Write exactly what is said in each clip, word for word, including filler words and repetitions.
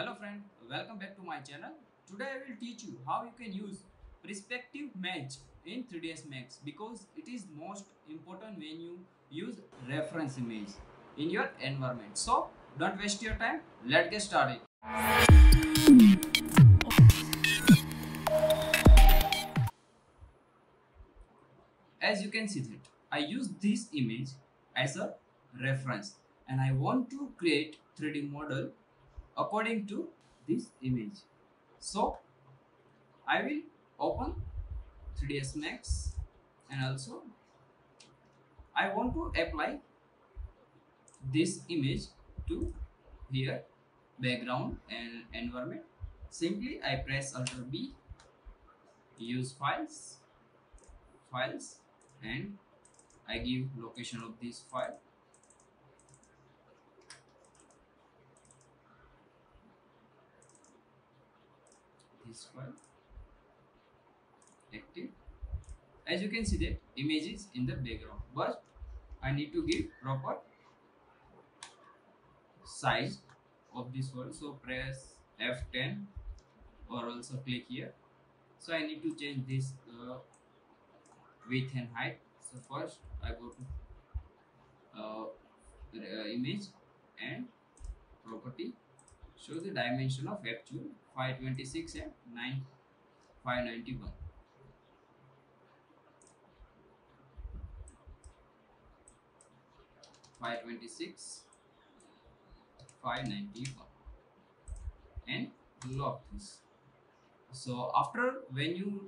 Hello friend, welcome back to my channel. Today I will teach you how you can use perspective match in three D S Max because it is most important when you use reference image in your environment. So don't waste your time, let's get started. As you can see that I use this image as a reference and I want to create three D model according to this image. So I will open three D S Max and also I want to apply this image to here background and environment. Simply I press Alt B, use files, files and I give location of this file. This file active. As you can see that image is in the background, but I need to give proper size of this file. So press F ten or also click here. So I need to change this uh, width and height. So first I go to uh, uh, image and property. Show the dimension of F two, five twenty-six and nine five ninety-one. five twenty-six, five ninety-one and lock this. So after when you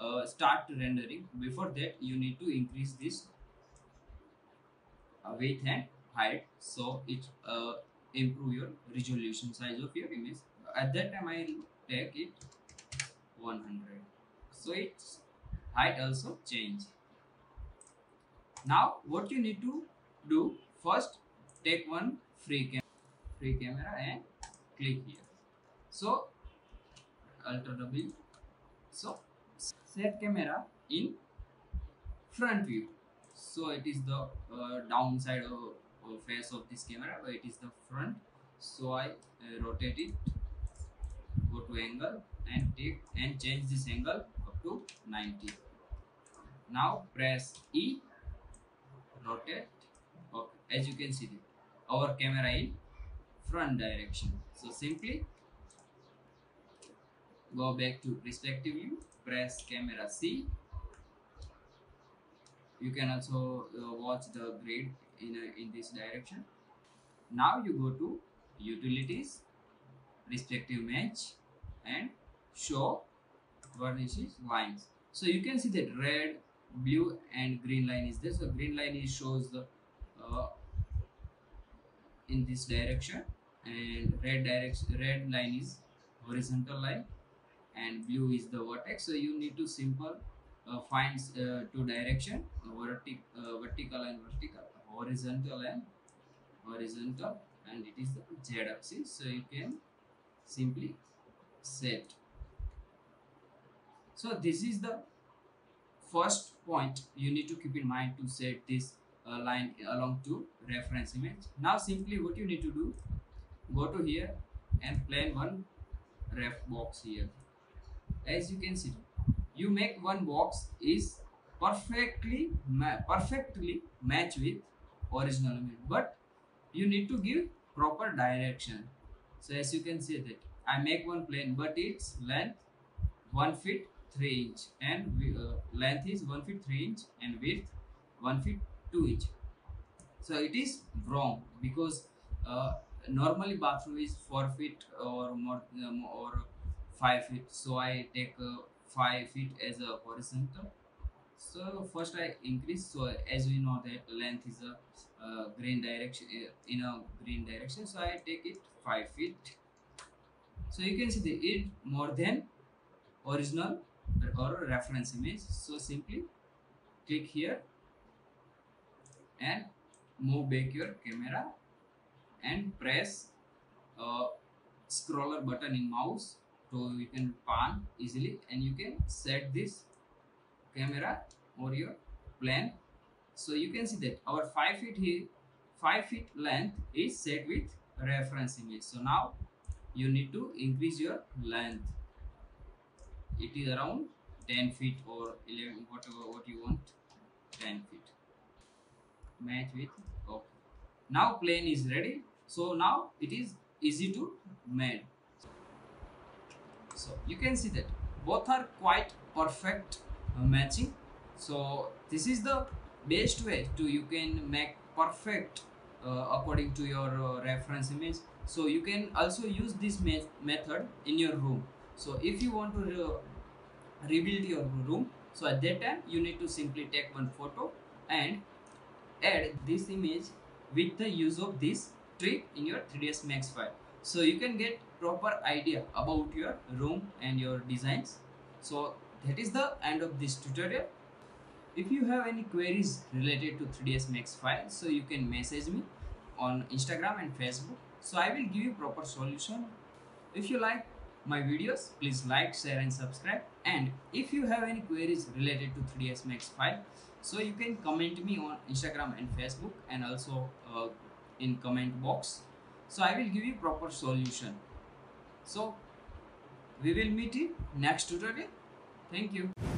uh, start rendering, before that you need to increase this uh, width and height, so it uh, improve your resolution size of your image. At that time I will take it one hundred, so its height also change. Now what you need to do, first take one free cam free camera and click here. So Alt W, so set camera in front view, so it is the uh, downside of face of this camera, but it is the front. So I uh, rotate it, go to angle and take and change this angle up to ninety. Now press E, rotate. Okay, as you can see our camera in front direction. So simply go back to perspective view, press camera C. You can also uh, watch the grid in, a, in this direction. Now you go to utilities, perspective match and show vernishes lines. So you can see that red, blue and green line is there. So green line is shows the uh, in this direction and red direction red line is horizontal line and blue is the vertex. So you need to simple Uh, finds uh, two direction, vertic uh, vertical and vertical, horizontal and horizontal, and it is the Z axis. So you can simply set. So this is the first point you need to keep in mind to set this uh, line along to reference image. Now simply what you need to do, go to here and plan one ref box here. As you can see, you make one box is perfectly ma perfectly match with original image, but you need to give proper direction. So as you can see that I make one plane, but its length one feet three inch and uh, length is one feet three inch and width one feet two inch. So it is wrong because uh, normally bathroom is four feet or more um, or five feet. So I take uh, five feet as a horizontal. So first I increase. So as we know that length is a uh, green direction uh, in a green direction, so I take it five feet. So you can see the it more than original or reference image. So simply click here and move back your camera and press uh, scroller button in mouse. So you can pan easily and you can set this camera or your plane. So you can see that our five feet here, five feet length is set with reference image. So now you need to increase your length. It is around ten feet or eleven, whatever what you want, ten feet. Match with, okay. Now plane is ready. So now it is easy to made. So you can see that both are quite perfect uh, matching. So this is the best way to you can make perfect uh, according to your uh, reference image. So you can also use this me method in your room. So if you want to re rebuild your room, so at that time you need to simply take one photo and add this image with the use of this trick in your three D S Max file. So you can get proper idea about your room and your designs. So that is the end of this tutorial. If you have any queries related to three D S Max file, so you can message me on Instagram and Facebook. So I will give you proper solution. If you like my videos, please like, share and subscribe. And if you have any queries related to three D S Max file, so you can comment me on Instagram and Facebook, and also uh, in comment box. So I will give you proper solution. So we will meet in next tutorial. Thank you.